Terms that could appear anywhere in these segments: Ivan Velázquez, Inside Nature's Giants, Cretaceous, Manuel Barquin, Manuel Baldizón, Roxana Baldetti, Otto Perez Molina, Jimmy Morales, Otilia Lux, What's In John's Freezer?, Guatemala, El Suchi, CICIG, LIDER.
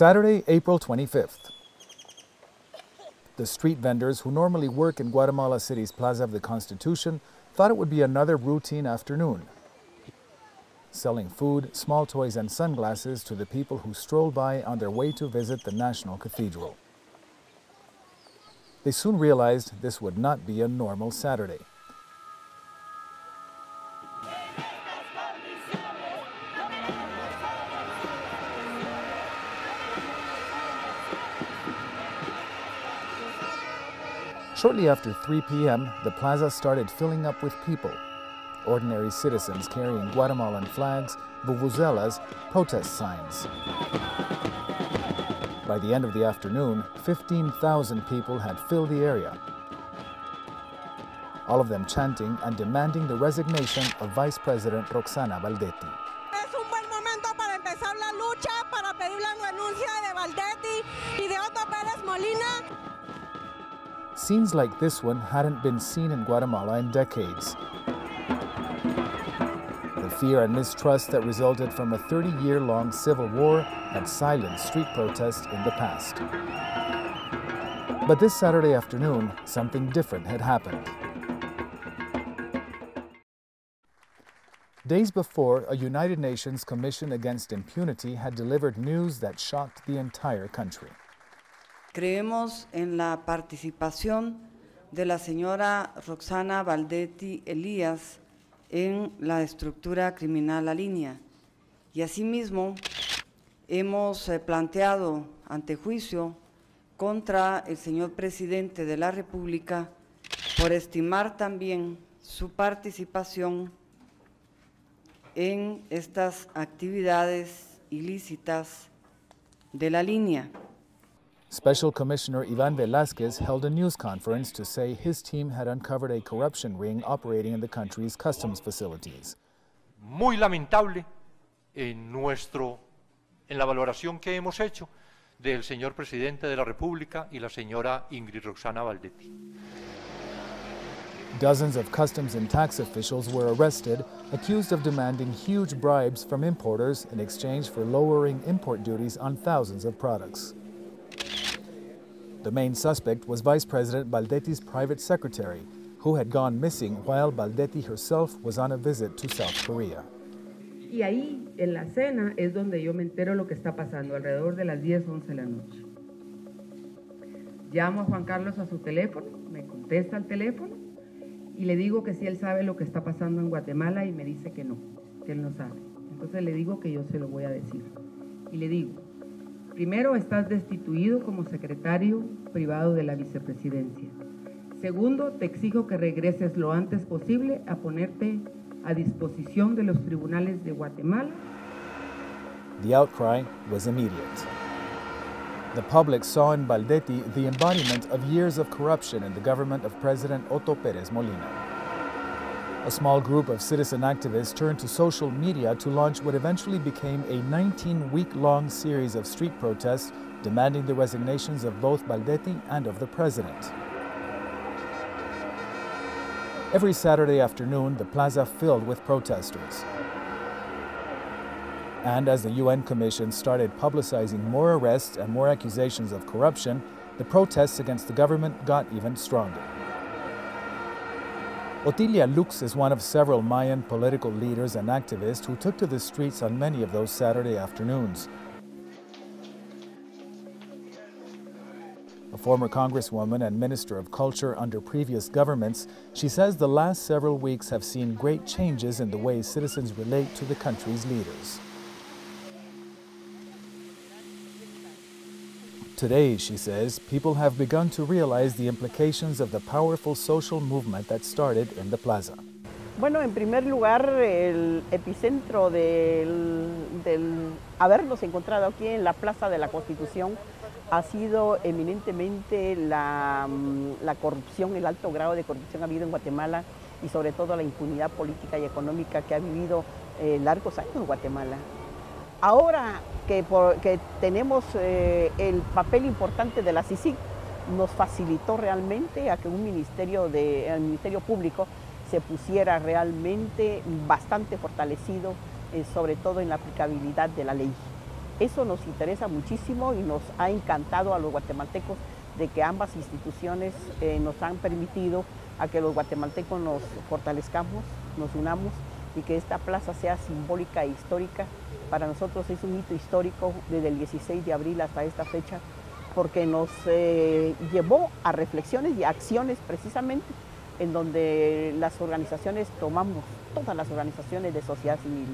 Saturday, April 25th. The street vendors who normally work in Guatemala City's Plaza of the Constitution thought it would be another routine afternoon, selling food, small toys and sunglasses to the people who strolled by on their way to visit the National Cathedral. They soon realized this would not be a normal Saturday. Shortly after 3 p.m., the plaza started filling up with people. Ordinary citizens carrying Guatemalan flags, vuvuzelas, protest signs. By the end of the afternoon, 15,000 people had filled the area, all of them chanting and demanding the resignation of Vice President Roxana Baldetti. Para pedir la renuncia de Baldetti y de Otto Perez Molina. Scenes like this one hadn't been seen in Guatemala in decades. The fear and mistrust that resulted from a 30-year-long civil war had silenced street protests in the past. But this Saturday afternoon, something different had happened. Days before, a United Nations Commission Against Impunity had delivered news that shocked the entire country. Creemos en la participación de la señora Roxana Baldetti Elías en la estructura criminal Alinea y asimismo hemos planteado ante juicio contra el señor presidente de la República por estimar también su participación en estas actividades ilícitas de la Alinea. Special Commissioner Ivan Velázquez held a news conference to say his team had uncovered a corruption ring operating in the country's customs facilities. Muy lamentable en la valoración que hemos hecho del señor presidente de la República y la señora Ingrid Roxana Baldetti. Dozens of customs and tax officials were arrested, accused of demanding huge bribes from importers in exchange for lowering import duties on thousands of products. The main suspect was Vice President Baldetti's private secretary, who had gone missing while Baldetti herself was on a visit to South Korea. Y ahí, en la cena, es donde yo me entero lo que está pasando, alrededor de las 10, 11 de la noche. Llamo a Juan Carlos a su teléfono, me contesta el teléfono, y le digo que si él sabe lo que está pasando en Guatemala, y me dice que no, que él no sabe. Entonces le digo que yo se lo voy a decir. Y le digo, primero, estás destituido como secretario privado de la vicepresidencia. Segundo, te exijo que regreses lo antes posible a ponerte a disposición de los tribunales de Guatemala. The outcry was immediate. The public saw in Baldetti the embodiment of years of corruption in the government of President Otto Perez Molina. A small group of citizen activists turned to social media to launch what eventually became a 19-week-long series of street protests demanding the resignations of both Baldetti and of the president. Every Saturday afternoon, the plaza filled with protesters. And as the UN Commission started publicizing more arrests and more accusations of corruption, the protests against the government got even stronger. Otilia Lux is one of several Mayan political leaders and activists who took to the streets on many of those Saturday afternoons. A former Congresswoman and Minister of Culture under previous governments, she says the last several weeks have seen great changes in the way citizens relate to the country's leaders. Today, she says, people have begun to realize the implications of the powerful social movement that started in the plaza. Bueno, en primer lugar, el epicentro del habernos encontrado aquí en la Plaza de la Constitución ha sido eminentemente la corrupción, el alto grado de corrupción ha habido en Guatemala y sobre todo la impunidad política y económica que ha vivido largos años en Guatemala. Ahora que tenemos el papel importante de la CICIG, nos facilitó realmente a que el Ministerio Público se pusiera realmente bastante fortalecido, sobre todo en la aplicabilidad de la ley. Eso nos interesa muchísimo y nos ha encantado a los guatemaltecos de que ambas instituciones nos han permitido a que los guatemaltecos nos fortalezcamos, nos unamos y que esta plaza sea simbólica e histórica. Para nosotros es un hito histórico desde el 16 de abril hasta esta fecha, porque nos llevó a reflexiones y acciones precisamente en donde las organizaciones tomamos, todas las organizaciones de sociedad civil,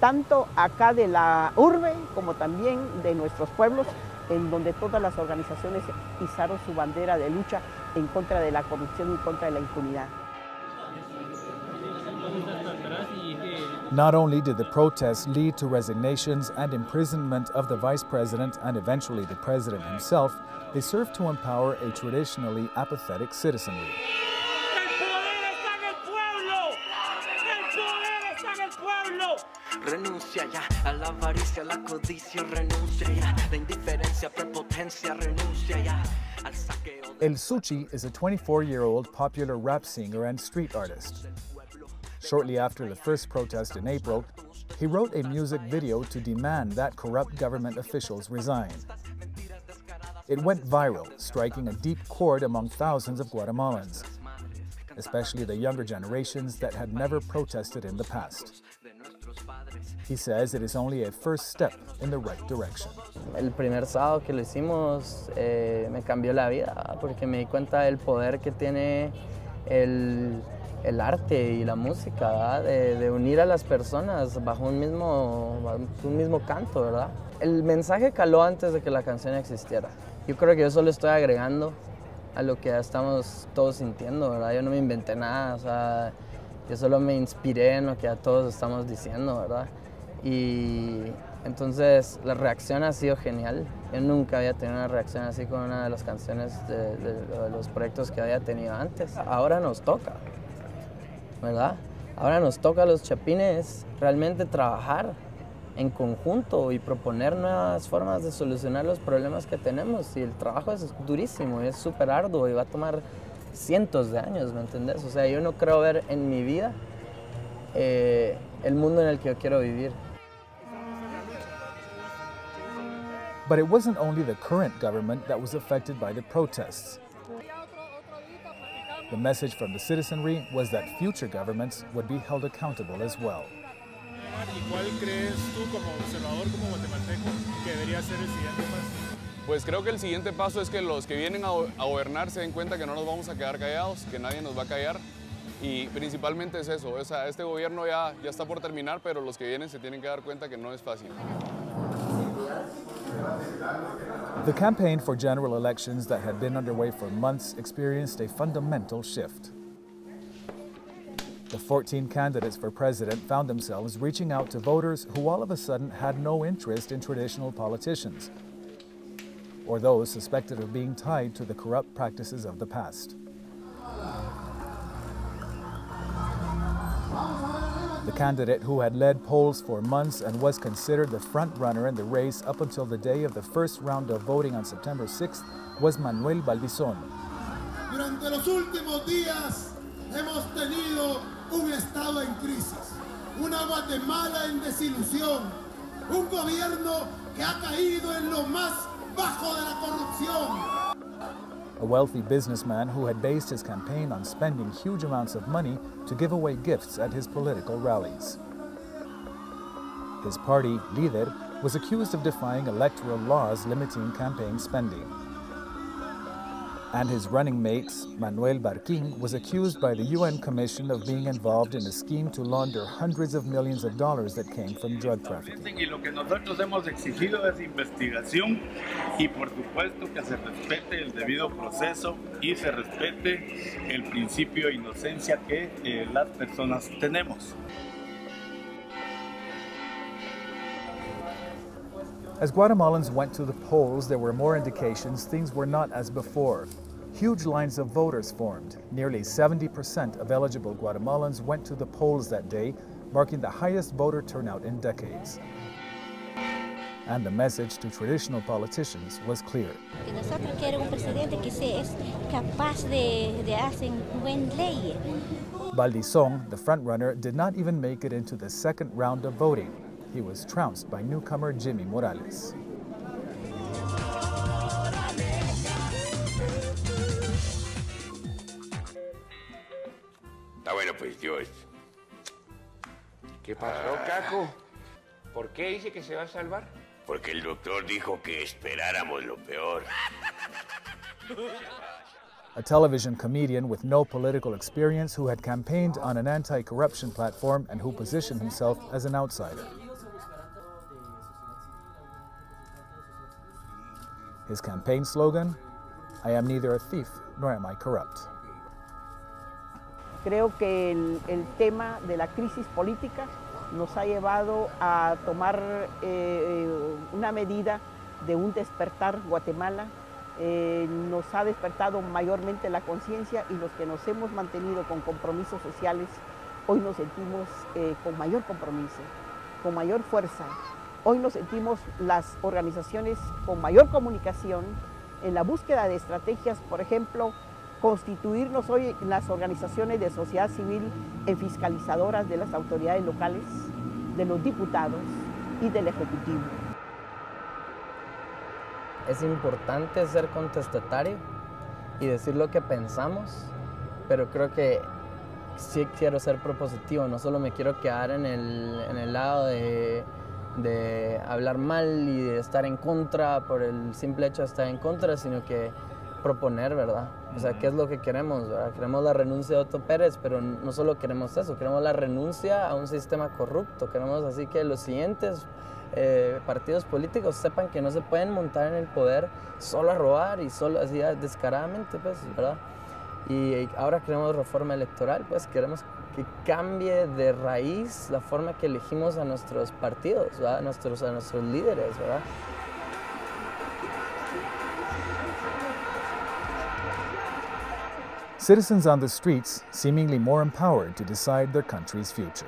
tanto acá de la urbe como también de nuestros pueblos, en donde todas las organizaciones izaron su bandera de lucha en contra de la corrupción y en contra de la impunidad. Not only did the protests lead to resignations and imprisonment of the vice president and eventually the president himself, they served to empower a traditionally apathetic citizenry. Renuncia ya a la avaricia, la codicia, renuncia ya, la indiferencia, prepotencia, renuncia ya al saqueo. El Suchi is a 24-year-old popular rap singer and street artist. Shortly after the first protest in April, he wrote a music video to demand that corrupt government officials resign. It went viral, striking a deep chord among thousands of Guatemalans, especially the younger generations that had never protested in the past. He says it is only a first step in the right direction. El primer sábado que lo hicimos me cambió la vida porque me di cuenta del poder que tiene el arte y la música, ¿verdad? De unir a las personas bajo un mismo canto, ¿verdad? El mensaje caló antes de que la canción existiera. Yo creo que yo solo estoy agregando a lo que ya estamos todos sintiendo, ¿verdad? Yo no me inventé nada, o sea, yo solo me inspiré en lo que ya todos estamos diciendo, ¿verdad? Y entonces la reacción ha sido genial. Yo nunca había tenido una reacción así con una de las canciones de los proyectos que había tenido antes. Ahora nos toca, ¿verdad? Ahora nos toca a los chapines realmente trabajar en conjunto y proponer nuevas formas de solucionar los problemas que tenemos. Y el trabajo es durísimo, es súper arduo y va a tomar cientos de años, ¿me entendés? O sea, yo no creo ver en mi vida el mundo en el que yo quiero vivir. But it wasn't only the current government that was affected by the protests. The message from the citizenry was that future governments would be held accountable as well. Pues creo que el siguiente paso es que los que vienen a gobernar se den cuenta que no nos vamos a quedar callados, que nadie nos va a callar, y principalmente es eso, o sea, este gobierno ya está por terminar, pero los que vienen se tienen que dar cuenta que no es fácil. The campaign for general elections that had been underway for months experienced a fundamental shift. The 14 candidates for president found themselves reaching out to voters who all of a sudden had no interest in traditional politicians, or those suspected of being tied to the corrupt practices of the past. The candidate who had led polls for months and was considered the front-runner in the race up until the day of the first round of voting on September 6th was Manuel Baldizón. Durante los últimos días hemos tenido un estado en crisis, una Guatemala en desilusión, un gobierno que ha caído en lo más bajo de la corrupción. A wealthy businessman who had based his campaign on spending huge amounts of money to give away gifts at his political rallies. His party, LIDER, was accused of defying electoral laws limiting campaign spending. And his running mate, Manuel Barquin, was accused by the UN Commission of being involved in a scheme to launder hundreds of millions of dollars that came from drug trafficking. Y lo que nosotros hemos exigido es investigación y por supuesto que se respete el debido proceso y se respete el principio de inocencia que las personas tenemos. As Guatemalans went to the polls, there were more indications things were not as before. Huge lines of voters formed. Nearly 70% of eligible Guatemalans went to the polls that day, marking the highest voter turnout in decades. And the message to traditional politicians was clear. Nosotros queremos un presidente que sea capaz de hacer buenas leyes. Baldizón, the frontrunner, did not even make it into the second round of voting. he was trounced by newcomer Jimmy Morales. Ah, bueno, pues yo... ¿Qué pasó, Caco? ¿Por qué dice que se va a salvar? Porque el doctor dijo que esperáramos lo peor. A television comedian with no political experience who had campaigned on an anti-corruption platform and who positioned himself as an outsider. His campaign slogan, I am neither a thief nor am I corrupt. Creo que el tema de la crisis política nos ha llevado a tomar una medida de un despertar Guatemala. Nos ha despertado mayormente la conciencia y los que nos hemos mantenido con compromisos sociales, hoy nos sentimos con mayor compromiso, con mayor fuerza. Hoy nos sentimos las organizaciones con mayor comunicación en la búsqueda de estrategias, por ejemplo, constituirnos hoy en las organizaciones de sociedad civil en fiscalizadoras de las autoridades locales, de los diputados y del Ejecutivo. Es importante ser contestatario y decir lo que pensamos, pero creo que sí quiero ser propositivo, no solo me quiero quedar en el lado de hablar mal y de estar en contra por el simple hecho de estar en contra, sino que proponer, ¿verdad? O sea, ¿qué es lo que queremos, verdad? Queremos la renuncia de Otto Pérez, pero no solo queremos eso, queremos la renuncia a un sistema corrupto, queremos así que los siguientes partidos políticos sepan que no se pueden montar en el poder solo a robar y solo así descaradamente, pues, ¿verdad? Y ahora queremos reforma electoral, pues queremos que cambie de raíz la forma que elegimos a nuestros partidos, ¿verdad? A nuestros líderes, ¿verdad? Citizens on the streets seemingly more empowered to decide their country's future.